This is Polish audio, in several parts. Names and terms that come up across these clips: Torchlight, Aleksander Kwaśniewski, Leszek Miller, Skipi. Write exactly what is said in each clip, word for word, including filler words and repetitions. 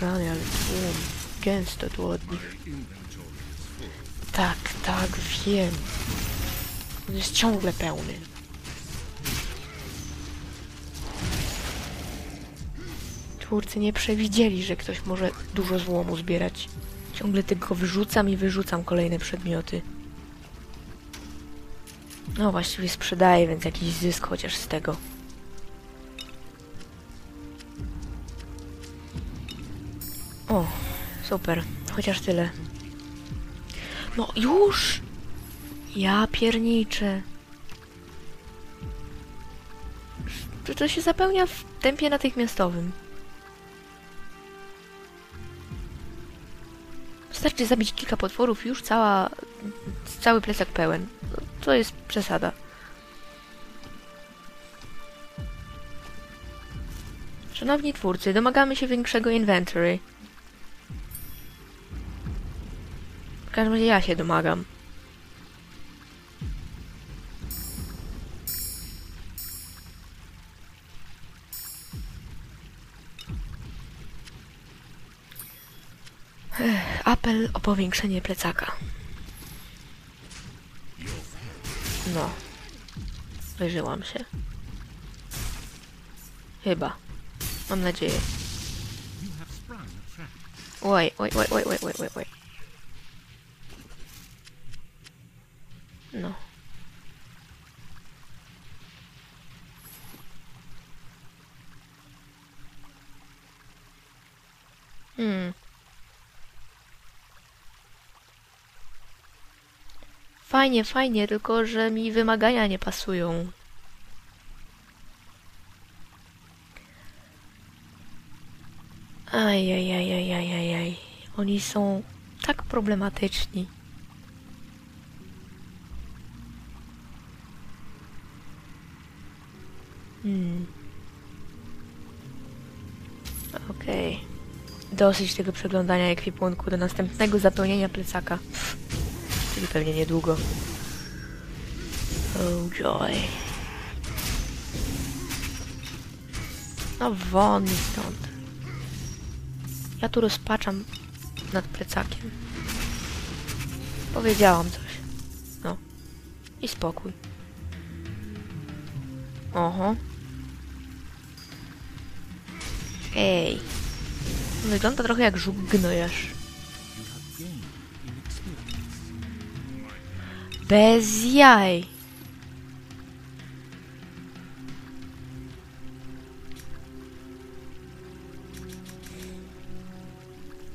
Rany, ale tłum. Gęsto tu od nich. Tak, tak, wiem. On jest ciągle pełny. Twórcy nie przewidzieli, że ktoś może dużo złomu zbierać. Ciągle tylko wyrzucam i wyrzucam kolejne przedmioty. No, właściwie sprzedaję, więc jakiś zysk chociaż z tego. O, super. Chociaż tyle. No już! Ja pierniczę. To, to się zapełnia w tempie natychmiastowym. Wystarczy zabić kilka potworów, już cała, cały plecak pełen. To jest przesada. Szanowni twórcy, domagamy się większego inventory. W każdym razie ja się domagam. Apel o powiększenie plecaka. No. Wyżyłam się. Chyba. Mam nadzieję. Oj, oj, oj, oj, oj, oj, oj. No. Hmm. Fajnie, fajnie, tylko że mi wymagania nie pasują. Ajajajajajajaj. Oni są tak problematyczni. Hmm. Okej. Okay. Dosyć tego przeglądania ekwipunku do następnego zapełnienia plecaka. Czyli pewnie niedługo. Oh joy. No won mi stąd. Ja tu rozpaczam nad plecakiem. Powiedziałam coś. No. I spokój. Oho. Ej. Wygląda trochę jak żuk gnojarz. Bez jaj.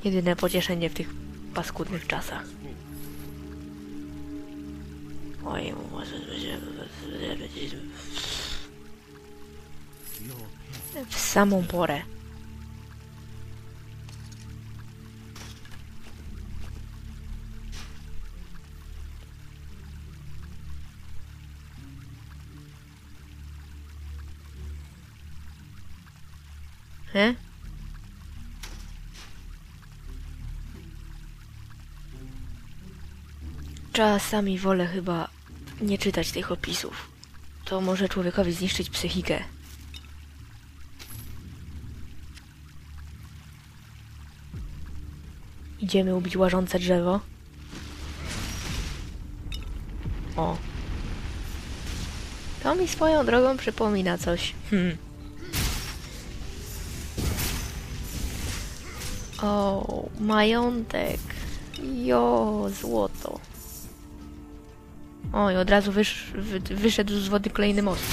Jedyne pocieszenie w tych paskudnych czasach. Oj, może w samą porę. He? Czasami wolę chyba nie czytać tych opisów. To może człowiekowi zniszczyć psychikę. Idziemy ubić łażące drzewo. O. To mi swoją drogą przypomina coś. Hmm. O, majątek. Jo, złoto. Oj, od razu wysz, wy, wyszedł z wody kolejny most.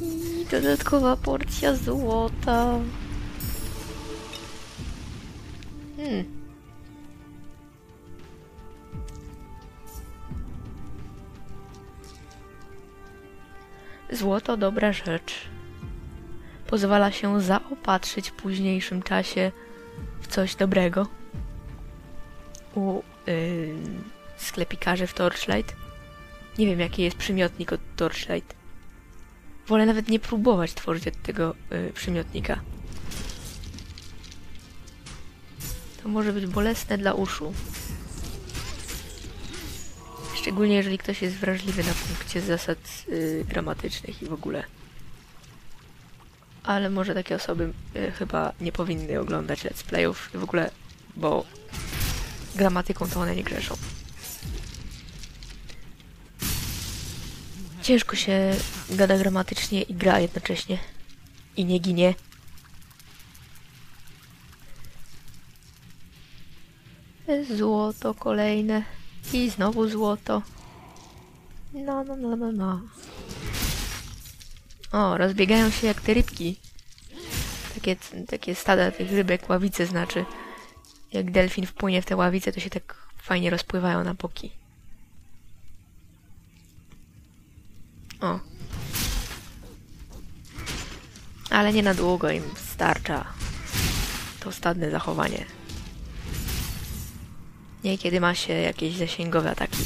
I dodatkowa porcja złota. Hmm. Złoto, dobra rzecz. Pozwala się zaopatrzyć w późniejszym czasie w coś dobrego. U yy, sklepikarzy w Torchlight. Nie wiem, jaki jest przymiotnik od Torchlight. Wolę nawet nie próbować tworzyć od tego yy, przymiotnika. To może być bolesne dla uszu. Szczególnie jeżeli ktoś jest wrażliwy na punkcie zasad yy, gramatycznych i w ogóle. ale może takie osoby y, chyba nie powinny oglądać let's playów w ogóle, bo gramatyką to one nie grzeszą. Ciężko się gada gramatycznie i gra jednocześnie. I nie ginie. Złoto kolejne. I znowu złoto. No, no, no, no, no. O, rozbiegają się jak te rybki. Takie, takie stada tych rybek, ławice znaczy. Jak delfin wpłynie w te ławice, to się tak fajnie rozpływają na boki. O. Ale nie na długo im starcza to stadne zachowanie. Niekiedy ma się jakieś zasięgowe ataki.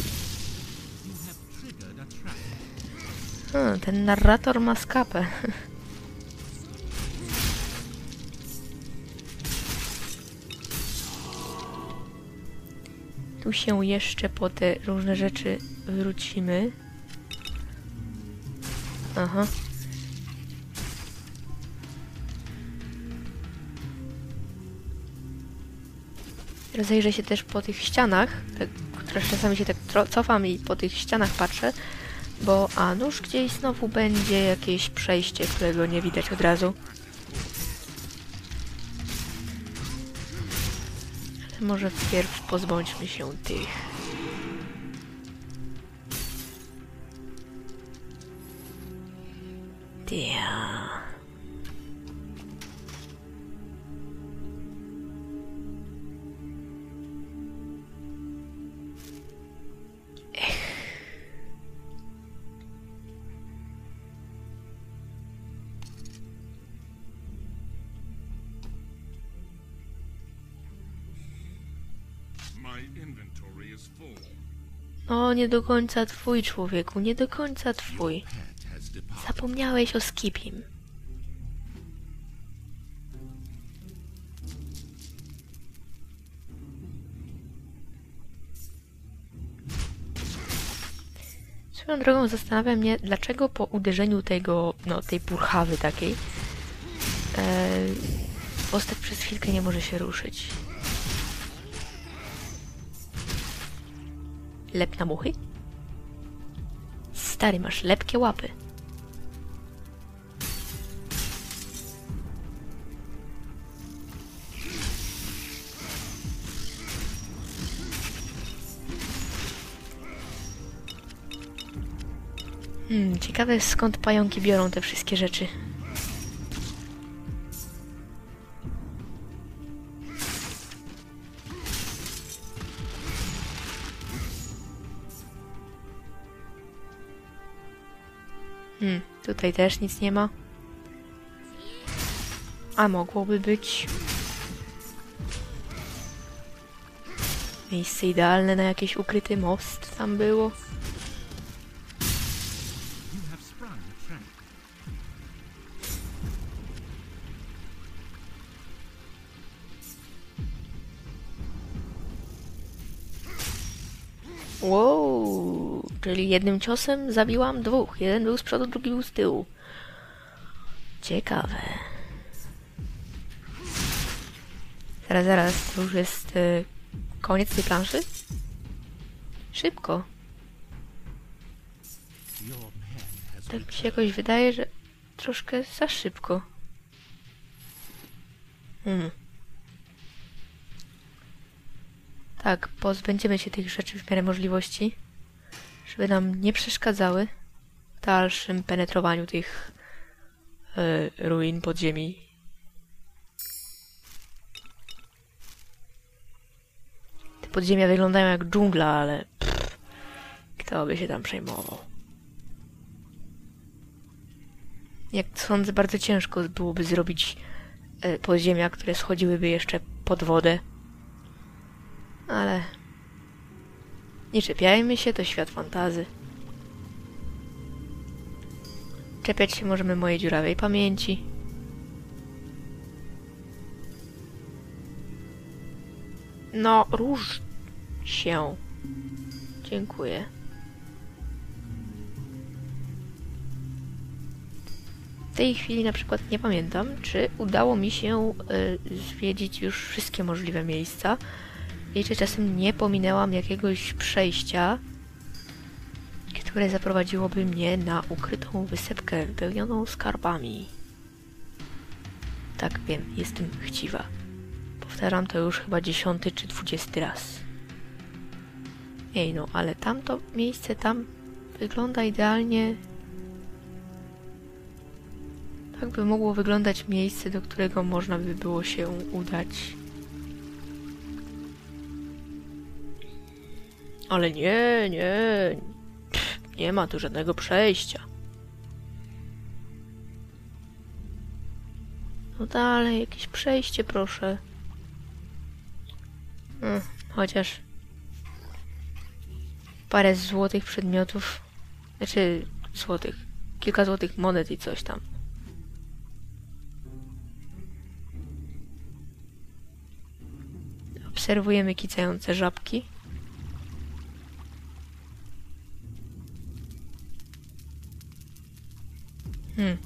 Hmm, ten narrator ma skapę. Tu się jeszcze po te różne rzeczy wrócimy. Aha. Rozejrzę się też po tych ścianach, tak, czasami się tak cofam i po tych ścianach patrzę, bo a nuż gdzieś znowu będzie jakieś przejście, którego nie widać od razu. Ale może wpierw pozbądźmy się tych. Yeah. Ech. O, nie do końca twój, człowieku, nie do końca twój. Zapomniałeś o Skipim. Swoją drogą zastanawia mnie, dlaczego po uderzeniu tego, no, tej purchawy takiej e, postać przez chwilkę nie może się ruszyć. Lep na muchy? Stary, masz lepkie łapy. Hmm, ciekawe skąd pająki biorą te wszystkie rzeczy. Hmm, tutaj też nic nie ma. A mogłoby być. Miejsce idealne na jakiś ukryty most tam było. Wow, czyli jednym ciosem zabiłam dwóch. Jeden był z przodu, drugi był z tyłu. Ciekawe. Zaraz, zaraz, to już jest y, koniec tej planszy? Szybko. Tak mi się jakoś wydaje, że troszkę za szybko. Hmm. Tak, pozbędziemy się tych rzeczy w miarę możliwości, żeby nam nie przeszkadzały w dalszym penetrowaniu tych y, ruin podziemi. Te podziemia wyglądają jak dżungla, ale pff, kto by się tam przejmował? Jak sądzę, bardzo ciężko byłoby zrobić y, podziemia, które schodziłyby jeszcze pod wodę. Ale nie czepiajmy się, to świat fantazy. Czepiać się możemy mojej dziurawej pamięci. No, rusz się. Dziękuję. W tej chwili na przykład nie pamiętam, czy udało mi się y, zwiedzić już wszystkie możliwe miejsca i czy czasem nie pominęłam jakiegoś przejścia, które zaprowadziłoby mnie na ukrytą wysepkę wypełnioną skarbami. Tak, wiem, jestem chciwa. Powtarzam to już chyba dziesiąty czy dwudziesty raz. Ej no, ale tamto miejsce tam wygląda idealnie. Tak by mogło wyglądać miejsce, do którego można by było się udać. Ale nie, nie. Pff, nie ma tu żadnego przejścia. No dalej, jakieś przejście, proszę. Hmm, chociaż... Parę złotych przedmiotów... Znaczy, złotych. Kilka złotych monet i coś tam. Obserwujemy kicające żabki. Hmm.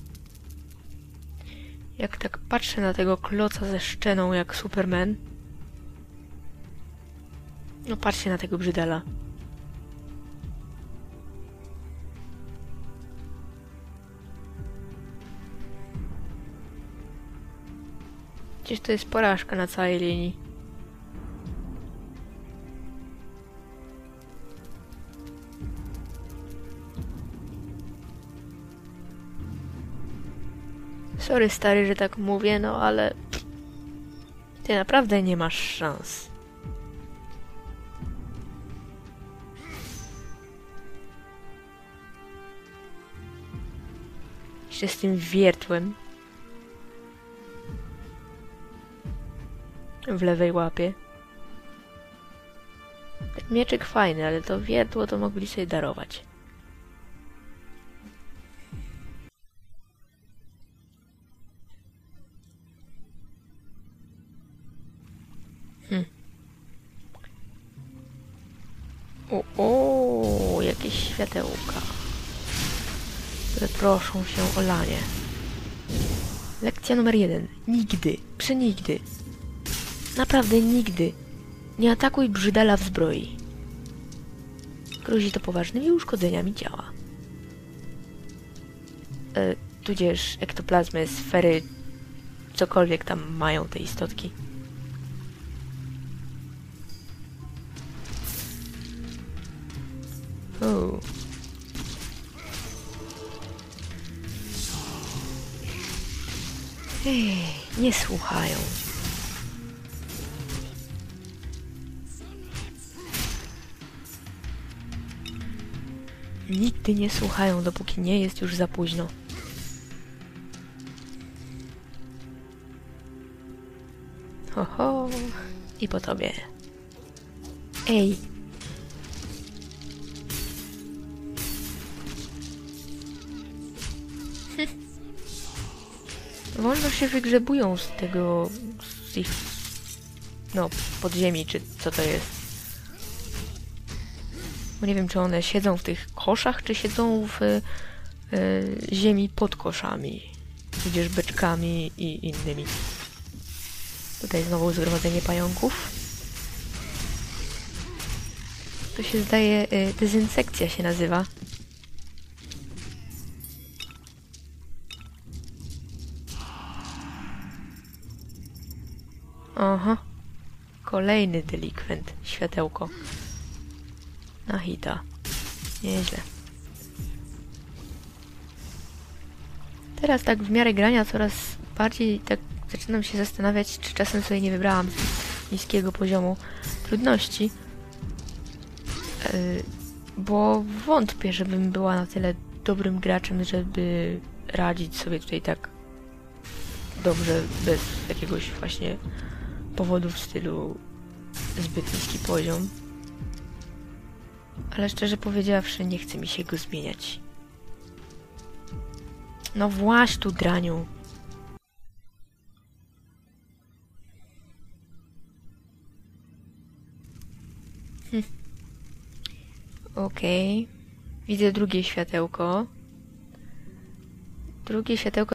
Jak tak patrzę na tego kloca ze szczeną jak Superman... No patrzcie na tego brzydela. Przecież to jest porażka na całej linii. Sorry stary, że tak mówię, no ale... Ty naprawdę nie masz szans. Jeszcze z tym wiertłem. W lewej łapie. Ten mieczyk fajny, ale to wiertło to mogli sobie darować. Hm. O, o, jakieś światełka, które proszą się o lanie. Lekcja numer jeden. Nigdy, przenigdy. Naprawdę nigdy nie atakuj brzydala w zbroi. Grozi to poważnymi uszkodzeniami ciała. E, tudzież ektoplazmy, sfery, cokolwiek tam mają te istotki. O. Ej, nie słuchają. Nigdy nie słuchają, dopóki nie jest już za późno. Ho, ho. I po tobie. Ej. Hm. Wolno się wygrzebują z tego... z ich... no, podziemi, czy co to jest. Bo nie wiem, czy one siedzą w tych koszach, czy siedzą w y, y, ziemi pod koszami. Tudzież beczkami i innymi. Tutaj znowu zgromadzenie pająków. To się zdaje, y, dezynsekcja się nazywa. Aha. Kolejny delikwent. Światełko. Na hita. Nieźle. Teraz tak w miarę grania coraz bardziej tak zaczynam się zastanawiać, czy czasem sobie nie wybrałam niskiego poziomu trudności. Yy, bo wątpię, żebym była na tyle dobrym graczem, żeby radzić sobie tutaj tak dobrze, bez jakiegoś właśnie powodu w stylu zbyt niski poziom. Ale szczerze powiedziawszy, nie chce mi się go zmieniać. No właśnie tu, draniu. Hm. Okej. Okay. Widzę drugie światełko. Drugie światełko...